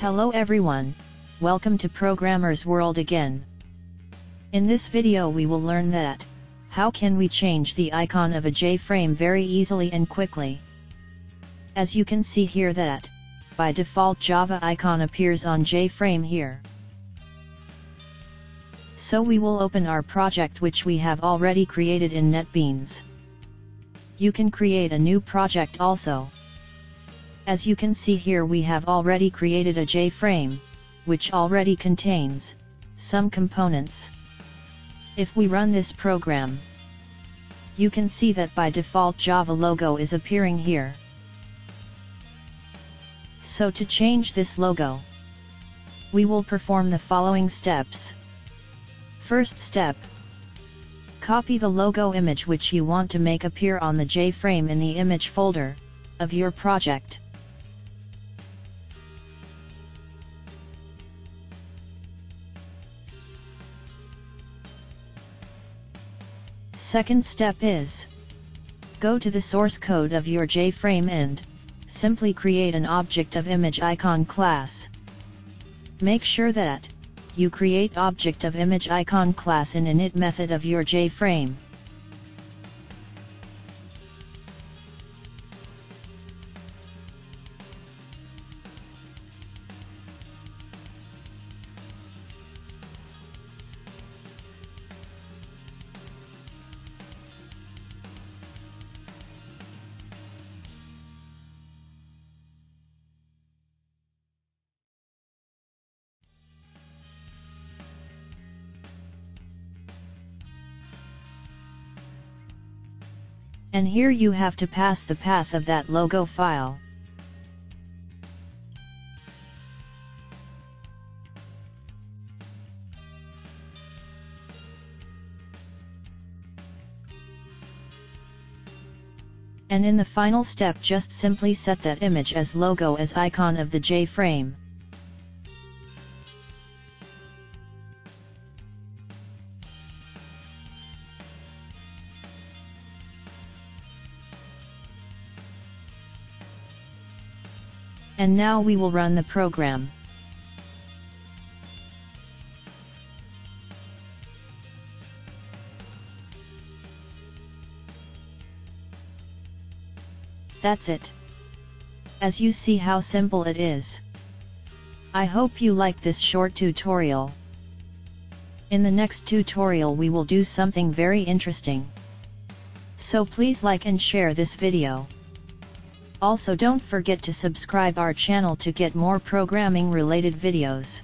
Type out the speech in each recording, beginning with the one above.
Hello everyone, welcome to Programmers World again. In this video we will learn that, how can we change the icon of a JFrame very easily and quickly. As you can see here that, by default Java icon appears on JFrame here. So we will open our project which we have already created in NetBeans. You can create a new project also. As you can see here we have already created a JFrame, which already contains some components. If we run this program, you can see that by default Java logo is appearing here. So to change this logo, we will perform the following steps. First step, copy the logo image which you want to make appear on the JFrame in the image folder of your project. Second step is, go to the source code of your JFrame and simply create an object of ImageIcon class. Make sure that you create object of ImageIcon class in init method of your JFrame. And here you have to pass the path of that logo file. And in the final step just simply set that image as logo as icon of the JFrame. And now we will run the program. That's it. As you see how simple it is. I hope you like this short tutorial. In the next tutorial we will do something very interesting. So please like and share this video. Also don't forget to subscribe our channel to get more programming related videos.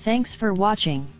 Thanks for watching.